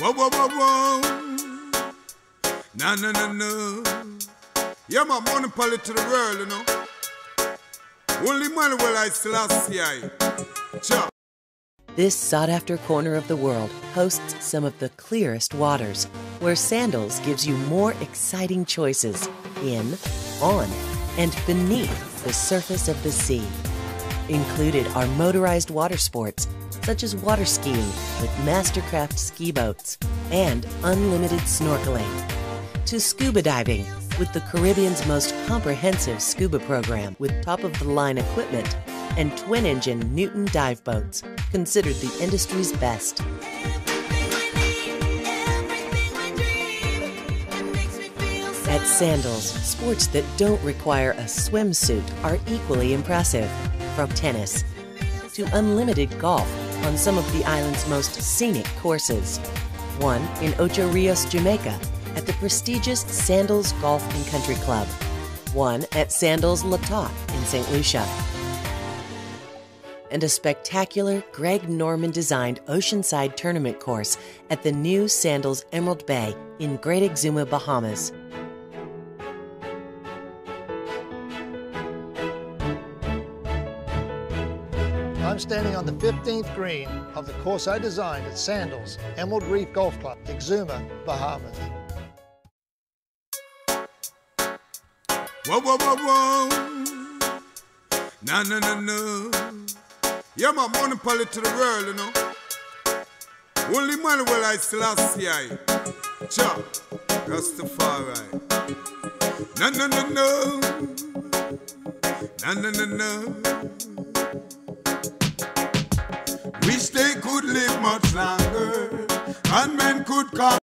Whoa, whoa, whoa, whoa. No, no, no, no. Yeah, my money poly to the world, you know. Only man will I slash here. Ciao. This sought-after corner of the world hosts some of the clearest waters, where Sandals gives you more exciting choices in, on, and beneath the surface of the sea. Included are motorized water sports, such as water skiing with Mastercraft ski boats and unlimited snorkeling, to scuba diving with the Caribbean's most comprehensive scuba program with top-of-the-line equipment and twin-engine Newton dive boats, considered the industry's best. At Sandals, sports that don't require a swimsuit are equally impressive, from tennis to unlimited golf on some of the island's most scenic courses. One in Ocho Rios, Jamaica, at the prestigious Sandals Golf and Country Club. One at Sandals La Toc in St. Lucia. And a spectacular Greg Norman-designed oceanside tournament course at the new Sandals Emerald Bay in Great Exuma, Bahamas. I'm standing on the 15th green of the course I designed at Sandals Emerald Reef Golf Club, Exuma, Bahamas. Whoa, whoa, whoa, whoa. No, no, no, no. Yeah, my money poly to the world, you know. Only man will I slash here. Ciao. That's the far right. No, no, no, no. No, no, no, no. Wish they could live much longer and men could come.